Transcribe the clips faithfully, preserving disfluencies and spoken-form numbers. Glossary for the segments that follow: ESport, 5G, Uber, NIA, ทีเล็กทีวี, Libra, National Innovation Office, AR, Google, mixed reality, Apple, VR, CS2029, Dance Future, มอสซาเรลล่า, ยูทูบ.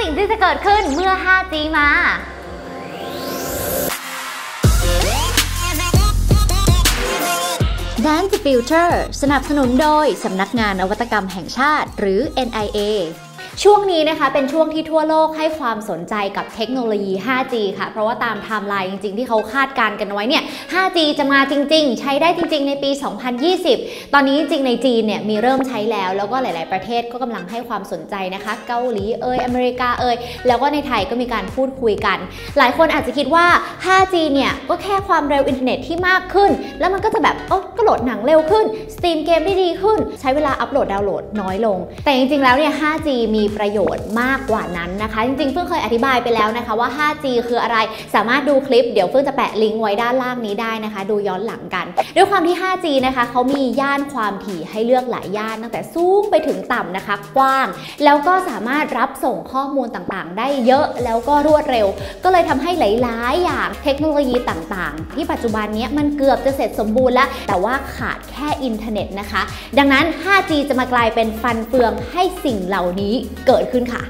สิ่งที่จะเกิดขึ้นเมื่อ ห้าจี มาDance Future สนับสนุนโดยสำนักงานนวัตกรรมแห่งชาติหรือ เอ็น ไอ เอ ช่วงนี้นะคะเป็นช่วงที่ทั่วโลกให้ความสนใจกับเทคโนโลยี ห้าจี ค่ะเพราะว่าตามไทม์ไลน์จริงๆที่เขาคาดการณ์กันไว้เนี่ย ห้าจี จะมาจริงๆใช้ได้จริงๆในปี สองพันยี่สิบ ตอนนี้จริงในจีนเนี่ยมีเริ่มใช้แล้วแล้วก็หลายๆประเทศก็กำลังให้ความสนใจนะคะเกาหลีเอ่ยอเมริกาเอ่ยแล้วก็ในไทยก็มีการพูดคุยกันหลายคนอาจจะคิดว่า ห้าจี เนี่ยก็แค่ความเร็วอินเทอร์เน็ตที่มากขึ้นแล้วมันก็จะแบบโอ้ก็โหลดหนังเร็วขึ้นสตรีมเกมได้ดีขึ้นใช้เวลาอัปโหลดดาวน์โหลดน้อยลงแต่จริงๆแล้วเนี่ย ห้าจี มีประโยชน์มากกว่านั้นนะคะจริงๆเพิ่งเคยอธิบายไปแล้วนะคะว่า ห้าจี คืออะไรสามารถดูคลิปเดี๋ยวเพิ่งจะแปะลิงก์ไว้ด้านล่างนี้ได้นะคะดูย้อนหลังกันด้วยความที่ ห้าจี นะคะเขามีย่านความถี่ให้เลือกหลายย่านตั้งแต่สูงไปถึงต่ำนะคะกว้างแล้วก็สามารถรับส่งข้อมูลต่างๆได้เยอะแล้วก็รวดเร็วก็เลยทำให้หลายๆอย่างเทคโนโลยีต่างๆที่ปัจจุบันนี้มันเกือบจะเสร็จสมบูรณ์แล้วแต่ว่าขาดแค่อินเทอร์เน็ตนะคะดังนั้น ห้าจี จะมากลายเป็นฟันเฟืองให้สิ่งเหล่านี้เกิดขึ้นค่ะ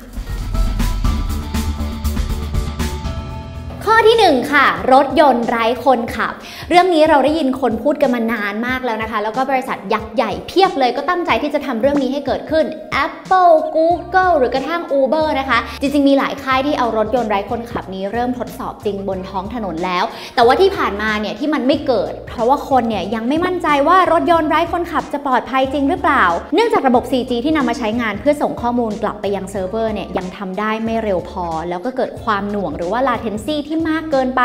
ข้อที่หนึ่งค่ะรถยนต์ไร้คนขับเรื่องนี้เราได้ยินคนพูดกันมานานมากแล้วนะคะแล้วก็บริษัทยักษ์ใหญ่เพียบเลยก็ตั้งใจที่จะทำเรื่องนี้ให้เกิดขึ้น Apple Google หรือกระทั่ง Uber นะคะจริงๆมีหลายค่ายที่เอารถยนต์ไร้คนขับนี้เริ่มทดสอบจริงบนท้องถนนแล้วแต่ว่าที่ผ่านมาเนี่ยที่มันไม่เกิดเพราะว่าคนเนี่ยยังไม่มั่นใจว่ารถยนต์ไร้คนขับจะปลอดภัยจริงหรือเปล่าเนื่องจากระบบ โฟร์จี ที่นำมาใช้งานเพื่อส่งข้อมูลกลับไปยังเซิร์ฟเวอร์เนี่ยยังทำได้ไม่เร็วพอแล้วก็เกิดความหน่วงหรือว่า latencyที่มากเกินไป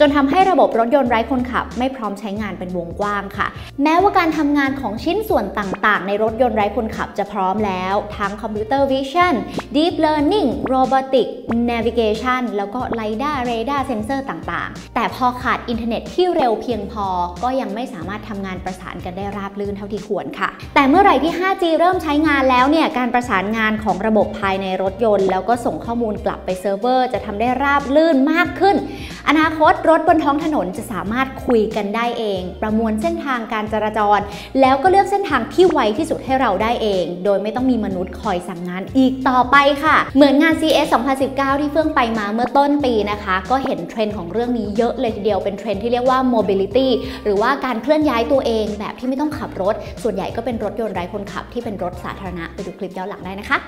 จนทำให้ระบบรถยนต์ไร้คนขับไม่พร้อมใช้งานเป็นวงกว้างค่ะแม้ว่าการทำงานของชิ้นส่วนต่างๆในรถยนต์ไร้คนขับจะพร้อมแล้วทั้งคอมพิวเตอร์วิชั่น Deep Learning โรบอติก Navigation แล้วก็ไลด้าเรดาร์เซนเซอร์ต่างๆแต่พอขาดอินเทอร์เน็ตที่เร็วเพียงพอก็ยังไม่สามารถทำงานประสานกันได้ราบรื่นเท่าที่ควรค่ะแต่เมื่อไหร่ที่ ห้าจี เริ่มใช้งานแล้วเนี่ยการประสานงานของระบบภายในรถยนต์แล้วก็ส่งข้อมูลกลับไปเซิร์ฟเวอร์จะทำได้ราบรื่นมากขึ้นอนาคตรถบนท้องถนนจะสามารถคุยกันได้เองประมวลเส้นทางการจราจรแล้วก็เลือกเส้นทางที่ไวที่สุดให้เราได้เองโดยไม่ต้องมีมนุษย์คอยสั่งงานอีกต่อไปค่ะเหมือนงาน ซี เอส สองพันสิบเก้า ที่เฟื่องไปมาเมื่อต้นปีนะคะก็เห็นเทรนด์ของเรื่องนี้เยอะเลยทีเดียวเป็นเทรนด์ที่เรียกว่า mobility หรือว่าการเคลื่อนย้ายตัวเองแบบที่ไม่ต้องขับรถส่วนใหญ่ก็เป็นรถยนต์ไร้คนขับที่เป็นรถสาธารณะไปดูคลิปย้อนหลังได้นะคะ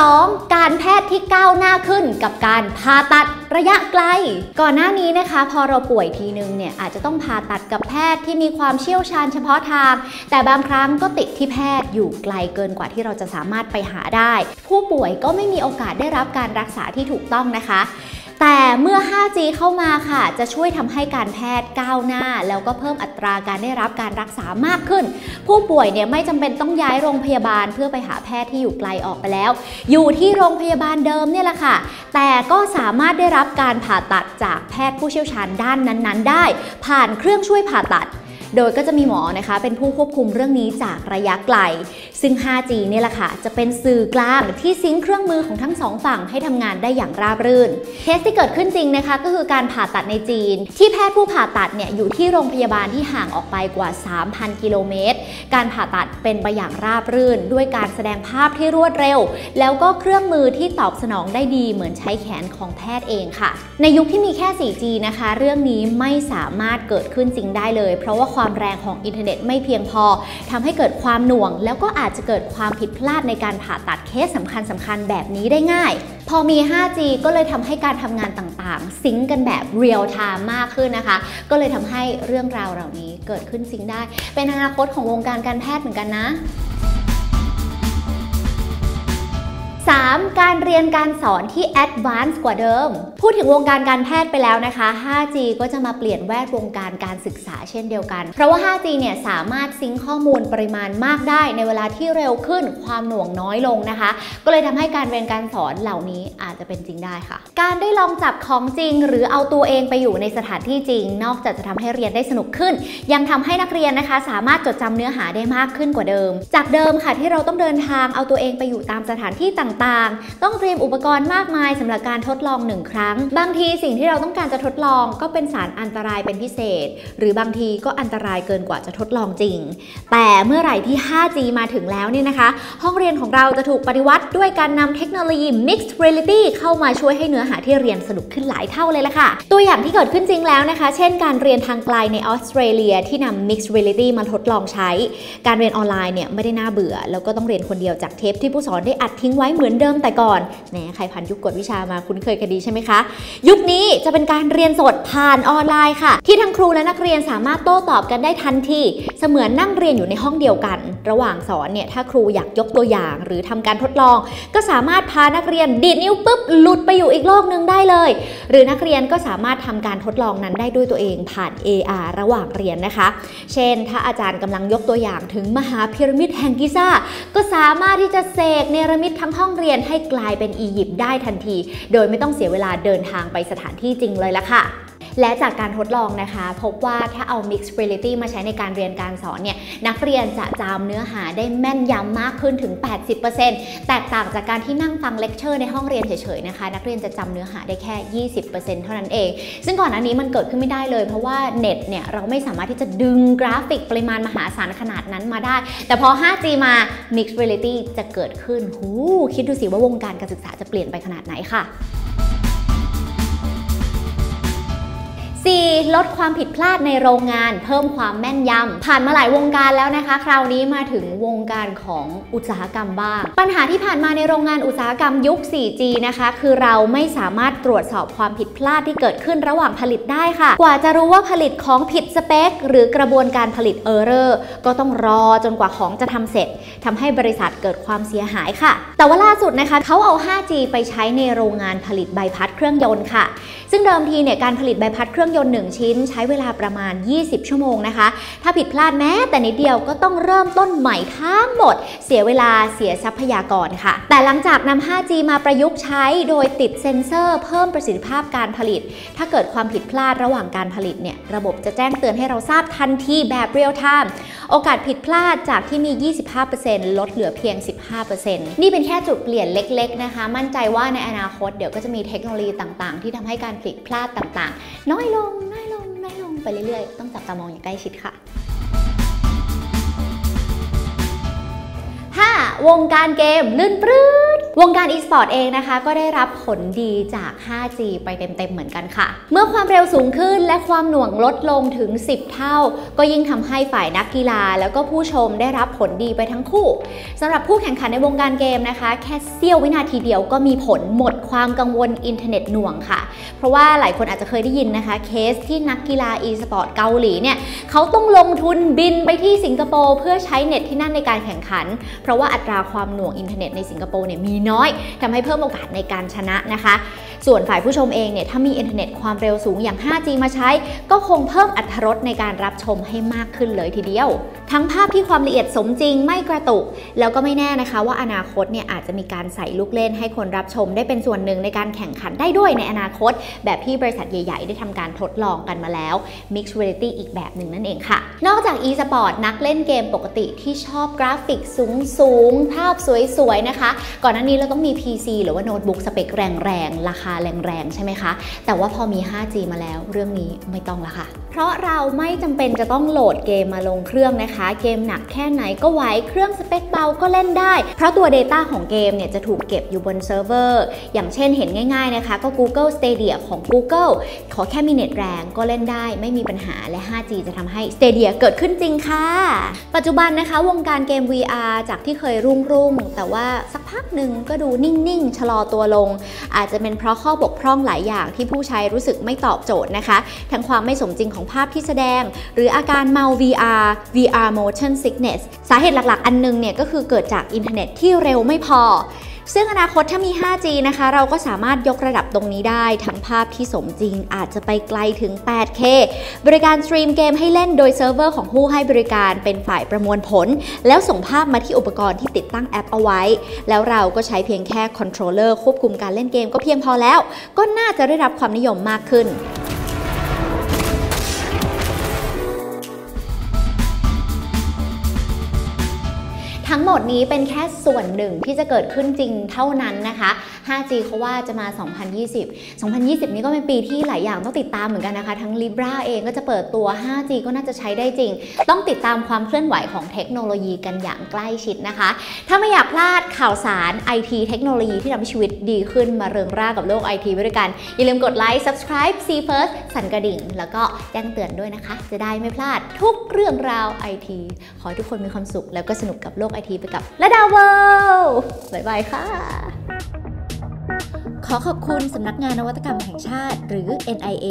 สองการแพทย์ที่ก้าวหน้าขึ้นกับการผ่าตัดระยะไกลก่อนหน้านี้นะคะพอเราป่วยทีนึงเนี่ยอาจจะต้องผ่าตัดกับแพทย์ที่มีความเชี่ยวชาญเฉพาะทางแต่บางครั้งก็ติดที่แพทย์อยู่ไกลเกินกว่าที่เราจะสามารถไปหาได้ผู้ป่วยก็ไม่มีโอกาสได้รับการรักษาที่ถูกต้องนะคะแต่เมื่อ ห้าจี เข้ามาค่ะจะช่วยทำให้การแพทย์ก้าวหน้าแล้วก็เพิ่มอัตราการได้รับการรักษามากขึ้นผู้ป่วยเนี่ยไม่จำเป็นต้องย้ายโรงพยาบาลเพื่อไปหาแพทย์ที่อยู่ไกลออกไปแล้วอยู่ที่โรงพยาบาลเดิมเนี่ยแหละค่ะแต่ก็สามารถได้รับการผ่าตัดจากแพทย์ผู้เชี่ยวชาญด้านนั้นๆได้ผ่านเครื่องช่วยผ่าตัดโดยก็จะมีหมอนะคะเป็นผู้ควบคุมเรื่องนี้จากระยะไกลซึ่ง ห้าจี เนี่ยแหละค่ะจะเป็นสื่อกลางที่ซิงค์เครื่องมือของทั้งสองฝั่งให้ทำงานได้อย่างราบรื่นเคสที่เกิดขึ้นจริงนะคะก็คือการผ่าตัดในจีนที่แพทย์ผู้ผ่าตัดเนี่ยอยู่ที่โรงพยาบาลที่ห่างออกไปกว่า สามพัน กิโลเมตรการผ่าตัดเป็นไปอย่างราบรื่นด้วยการแสดงภาพที่รวดเร็วแล้วก็เครื่องมือที่ตอบสนองได้ดีเหมือนใช้แขนของแพทย์เองค่ะในยุคที่มีแค่ โฟร์จี นะคะเรื่องนี้ไม่สามารถเกิดขึ้นจริงได้เลยเพราะว่าความแรงของอินเทอร์เน็ตไม่เพียงพอทำให้เกิดความหน่วงแล้วก็อาจจะเกิดความผิดพลาดในการผ่าตัดเคสสำคัญสำคัญแบบนี้ได้ง่ายพอมี ห้าจี ก็เลยทำให้การทำงานต่างๆซิงค์กันแบบเรียลไทม์มากขึ้นนะคะก็เลยทำให้เรื่องราวเหล่านี้เกิดขึ้นจริงได้เป็นอนาคตของวงการการแพทย์เหมือนกันนะสามการเรียนการสอนที่ advanced กว่าเดิมพูดถึงวงการการแพทย์ไปแล้วนะคะ ห้าจี ก็จะมาเปลี่ยนแวดวงการการศึกษาเช่นเดียวกันเพราะว่า ห้าจี เนี่ยสามารถซิงค์ข้อมูลปริมาณมากได้ในเวลาที่เร็วขึ้นความหน่วงน้อยลงนะคะก็เลยทำให้การเรียนการสอนเหล่านี้อาจจะเป็นจริงได้ค่ะการได้ลองจับของจริงหรือเอาตัวเองไปอยู่ในสถานที่จริงนอกจากจะทำให้เรียนได้สนุกขึ้นยังทำให้นักเรียนนะคะสามารถจดจำเนื้อหาได้มากขึ้นกว่าเดิมจากเดิมค่ะที่เราต้องเดินทางเอาตัวเองไปอยู่ตามสถานที่ต่าง ต่างๆต้องเตรียมอุปกรณ์มากมายสำหรับการทดลองหนึ่งครั้งบางทีสิ่งที่เราต้องการจะทดลองก็เป็นสารอันตรายเป็นพิเศษหรือบางทีก็อันตรายเกินกว่าจะทดลองจริงแต่เมื่อไหร่ที่ ห้าจี มาถึงแล้วเนี่ยนะคะห้องเรียนของเราจะถูกปฏิวัติด้วยการนำเทคโนโลยี mixed reality เข้ามาช่วยให้เนื้อหาที่เรียนสนุกขึ้นหลายเท่าเลยล่ะค่ะตัวอย่างที่เกิดขึ้นจริงแล้วนะคะเช่นการเรียนทางไกลในออสเตรเลียที่นำ mixed reality มาทดลองใช้การเรียนออนไลน์เนี่ยไม่ได้น่าเบื่อแล้วก็ต้องเรียนคนเดียวจากเทปที่ผู้สอนได้อัดทิ้งไว้เหมือนเดิมแต่ก่อนแหมใครผ่านยุคกวดวิชามาคุ้นเคยกันดีใช่ไหมคะยุคนี้จะเป็นการเรียนสดผ่านออนไลน์ค่ะที่ทั้งครูและนักเรียนสามารถโต้ตอบกันได้ทันทีเสมือนนั่งเรียนอยู่ในห้องเดียวกันระหว่างสอนเนี่ยถ้าครูอยากยกตัวอย่างหรือทำการทดลองก็สามารถพานักเรียนดีดนิ้วปุ๊บหลุดไปอยู่อีกโลกนึงได้เลยหรือนักเรียนก็สามารถทำการทดลองนั้นได้ด้วยตัวเองผ่าน เอ อาร์ ระหว่างเรียนนะคะเช่นถ้าอาจารย์กำลังยกตัวอย่างถึงมหาพีระมิดแห่งกิซ่าก็สามารถที่จะเสกเนรมิตทั้งห้องเรียนให้กลายเป็นอียิปต์ได้ทันทีโดยไม่ต้องเสียเวลาเดินทางไปสถานที่จริงเลยล่ะค่ะและจากการทดลองนะคะพบว่าถ้าเอา mixed reality มาใช้ในการเรียนการสอนเนี่ยนักเรียนจะจำเนื้อหาได้แม่นยำมากขึ้นถึง แปดสิบเปอร์เซ็นต์ แตกต่างจากการที่นั่งฟังเลคเชอร์ในห้องเรียนเฉยๆนะคะนักเรียนจะจำเนื้อหาได้แค่ ยี่สิบเปอร์เซ็นต์ เท่านั้นเองซึ่งก่อนอันนี้มันเกิดขึ้นไม่ได้เลยเพราะว่าเน็ตเนี่ยเราไม่สามารถที่จะดึงกราฟิกปริมาณมหาศาลขนาดนั้นมาได้แต่พอ ห้าจี มา mixed reality จะเกิดขึ้นหูคิดดูสิว่าวงการการศึกษาจะเปลี่ยนไปขนาดไหนค่ะสี่ลดความผิดพลาดในโรงงานเพิ่มความแม่นยำผ่านมาหลายวงการแล้วนะคะคราวนี้มาถึงวงการของอุตสาหกรรมบ้างปัญหาที่ผ่านมาในโรงงานอุตสาหกรรมยุค สี่จี นะคะคือเราไม่สามารถตรวจสอบความผิดพลาดที่เกิดขึ้นระหว่างผลิตได้ค่ะกว่าจะรู้ว่าผลิตของผิดสเปคหรือกระบวนการผลิตเออร์เรอร์ก็ต้องรอจนกว่าของจะทำเสร็จทำให้บริษัทเกิดความเสียหายค่ะแต่ว่าล่าสุดนะคะเขาเอา ห้าจี ไปใช้ในโรงงานผลิตใบพัดเครื่องยนต์ค่ะซึ่งเดิมทีเนี่ยการผลิตใบพัดเครื่องยนต์หนึ่งชิ้นใช้เวลาประมาณยี่สิบชั่วโมงนะคะถ้าผิดพลาดแม้แต่นิดเดียวก็ต้องเริ่มต้นใหม่ทั้งหมดเสียเวลาเสียทรัพยากรค่ะแต่หลังจากนำ ห้าจี มาประยุกต์ใช้โดยติดเซ็นเซอร์เพิ่มประสิทธิภาพการผลิตถ้าเกิดความผิดพลาดระหว่างการผลิตเนี่ยระบบจะแจ้งเตือนให้เราทราบทันทีแบบเรียลไทม์โอกาสผิดพลาดจากที่มี ยี่สิบห้าเปอร์เซ็นต์ ลดเหลือเพียง สิบห้าเปอร์เซ็นต์ นี่เป็นแค่จุดเปลี่ยนเล็กๆนะคะมั่นใจว่าในอนาคตเดี๋ยวก็จะมีเทคโนโลยีต่างๆที่ทำให้การผิดพลาดต่างๆน้อยลงน้อยลงน้อยลงไปเรื่อยๆต้องจับตามองอย่างใกล้ชิดค่ะห้าวงการเกมลื่นปรื้ดวงการ e-sport เองนะคะก็ได้รับผลดีจาก ห้าจี ไปเต็มๆเหมือนกันค่ะเมื่อความเร็วสูงขึ้นและความหน่วงลดลงถึงสิบเท่าก็ยิ่งทำให้ฝ่ายนักกีฬาแล้วก็ผู้ชมได้รับผลดีไปทั้งคู่สำหรับผู้แข่งขันในวงการเกมนะคะแค่เสี้ยววินาทีเดียวก็มีผลหมดความกังวลอินเทอร์เน็ตหน่วงค่ะเพราะว่าหลายคนอาจจะเคยได้ยินนะคะเคสที่นักกีฬา e-sport เกาหลีเนี่ยเขาต้องลงทุนบินไปที่สิงคโปร์เพื่อใช้เน็ตที่นั่นในการแข่งขันเพราะว่าอัตราความหน่วงอินเทอร์เน็ตในสิงคโปร์เนี่ยมีน้อยทำให้เพิ่มโอกาสในการชนะนะคะส่วนฝ่ายผู้ชมเองเนี่ยถ้ามีอินเทอร์เน็ตความเร็วสูงอย่าง ห้าจี มาใช้ก็คงเพิ่มอรรถรสในการรับชมให้มากขึ้นเลยทีเดียวทั้งภาพที่ความละเอียดสมจริงไม่กระตุกแล้วก็ไม่แน่นะคะว่าอนาคตเนี่ยอาจจะมีการใส่ลูกเล่นให้คนรับชมได้เป็นส่วนหนึ่งในการแข่งขันได้ด้วยในอนาคตแบบที่บริษัทใหญ่ๆได้ทำการทดลองกันมาแล้ว mixed reality อีกแบบหนึ่งนั่นเองค่ะนอกจาก e-sport นักเล่นเกมปกติที่ชอบกราฟิกสูงๆภาพสวยๆนะคะก่อนหน้านี้เราต้องมี พี ซี หรือว่าโน้ตบุ๊กสเปคแรงๆราคาแรงๆใช่ไหมคะแต่ว่าพอมี ห้าจี มาแล้วเรื่องนี้ไม่ต้องละค่ะเพราะเราไม่จำเป็นจะต้องโหลดเกมมาลงเครื่องนะคะเกมหนักแค่ไหนก็ไหวเครื่องสเปคเบาก็เล่นได้เพราะตัว Data ของเกมเนี่ยจะถูกเก็บอยู่บนเซิร์ฟเวอร์อย่างเช่นเห็นง่ายๆนะคะก็ Google Stadia ของ Google ขอแค่มีเน็ตแรงก็เล่นได้ไม่มีปัญหาและ ห้าจี จะทำให้ Stadia เกิดขึ้นจริงค่ะปัจจุบันนะคะวงการเกม วี อาร์ จากที่เคยรุ่งๆแต่ว่าสักพักหนึ่งก็ดูนิ่งๆชะลอตัวลงอาจจะเป็นเพราะข้อบกพร่องหลายอย่างที่ผู้ใช้รู้สึกไม่ตอบโจทย์นะคะทั้งความไม่สมจริงของภาพที่แสดงหรืออาการเมา วี อาร์ วี อาร์ motion sickness สาเหตุหลักๆอันนึงเนี่ยก็คือเกิดจากอินเทอร์เน็ตที่เร็วไม่พอซึ่งอนาคตถ้ามี ห้าจี นะคะเราก็สามารถยกระดับตรงนี้ได้ทั้งภาพที่สมจริงอาจจะไปไกลถึง แปดเค บริการสตรีมเกมให้เล่นโดยเซิร์ฟเวอร์ของผู้ให้บริการเป็นฝ่ายประมวลผลแล้วส่งภาพมาที่อุปกรณ์ที่ติดตั้งแอปเอาไว้แล้วเราก็ใช้เพียงแค่คอนโทรลเลอร์ควบคุมการเล่นเกมก็เพียงพอแล้วก็น่าจะได้รับความนิยมมากขึ้น ทั้งหมดนี้เป็นแค่ส่วนหนึ่งที่จะเกิดขึ้นจริงเท่านั้นนะคะ ห้าจี เขาว่าจะมา สองพันยี่สิบ สองพันยี่สิบ นี้ก็เป็นปีที่หลายอย่างต้องติดตามเหมือนกันนะคะ ทั้ง Libra เองก็จะเปิดตัว ห้าจี ก็น่าจะใช้ได้จริง ต้องติดตามความเคลื่อนไหวของเทคโนโลยีกันอย่างใกล้ชิดนะคะ ถ้าไม่อยากพลาดข่าวสาร ไอ ที เทคโนโลยีที่ทำให้ชีวิตดีขึ้นมาเริงร่ากับโลก ไอ ที ไว้ด้วยกัน อย่าลืมกดไลค์ subscribe see first สั่นกระดิ่งแล้วก็แจ้งเตือนด้วยนะคะ จะได้ไม่พลาดทุกเรื่องราว ไอ ที ขอให้ทุกคนมีความสุขแล้วก็สนุกกับโลก ไอ ที ไปกับระดาเวิลด์ บ๊ายบายค่ะ ขอขอบคุณสำนักงานนวัตกรรมแห่งชาติหรือ เอ็น ไอ เอ